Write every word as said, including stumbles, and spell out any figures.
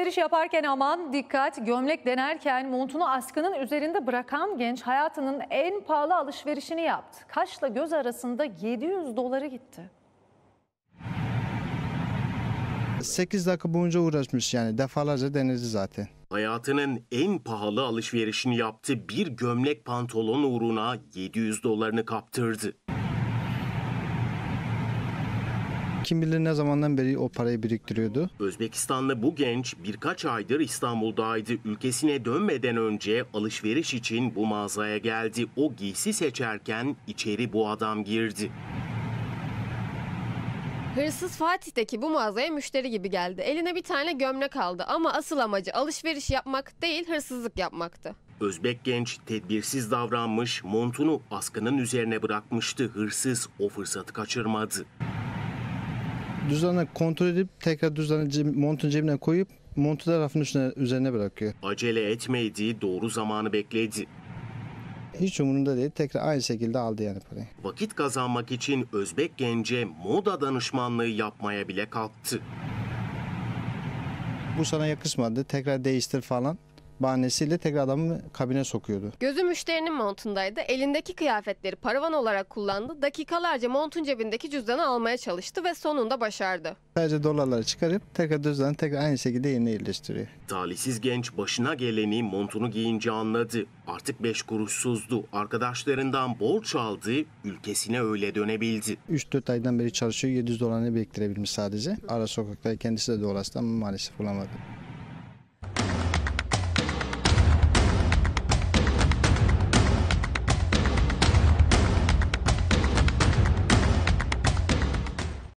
Alışveriş yaparken aman dikkat, gömlek denerken montunu askının üzerinde bırakan genç hayatının en pahalı alışverişini yaptı. Kaşla göz arasında yedi yüz doları gitti. sekiz dakika boyunca uğraşmış, yani defalarca denedi zaten. Hayatının en pahalı alışverişini yaptı, bir gömlek pantolon uğruna yedi yüz dolarını kaptırdı. Kim bilir ne zamandan beri o parayı biriktiriyordu. Özbekistanlı bu genç birkaç aydır İstanbul'daydı. Ülkesine dönmeden önce alışveriş için bu mağazaya geldi. O giysi seçerken içeri bu adam girdi. Hırsız Fatih'teki bu mağazaya müşteri gibi geldi. Eline bir tane gömlek aldı ama asıl amacı alışveriş yapmak değil, hırsızlık yapmaktı. Özbek genç tedbirsiz davranmış, montunu askının üzerine bırakmıştı. Hırsız o fırsatı kaçırmadı. Düzeni kontrol edip tekrar düzeni montun cebine koyup montu da rafın üzerine bırakıyor. Acele etmedi, doğru zamanı bekledi. Hiç umurumda değil, tekrar aynı şekilde aldı yani parayı. Vakit kazanmak için Özbek gence moda danışmanlığı yapmaya bile kalktı. Bu sana yakışmadı, tekrar değiştir falan bahanesiyle tekrar adamı kabine sokuyordu. Gözü müşterinin montundaydı. Elindeki kıyafetleri paravan olarak kullandı. Dakikalarca montun cebindeki cüzdanı almaya çalıştı ve sonunda başardı. Sadece dolarları çıkarıp tekrar cüzdanı tekrar aynı şekilde yerine yerleştiriyor. Talihsiz genç başına geleni montunu giyince anladı. Artık beş kuruşsuzdu. Arkadaşlarından borç aldı. Ülkesine öyle dönebildi. üç dört aydan beri çalışıyor. yedi yüz dolarını biriktirebilmiş sadece. Ara sokakta kendisi de dolaştı ama maalesef bulamadı.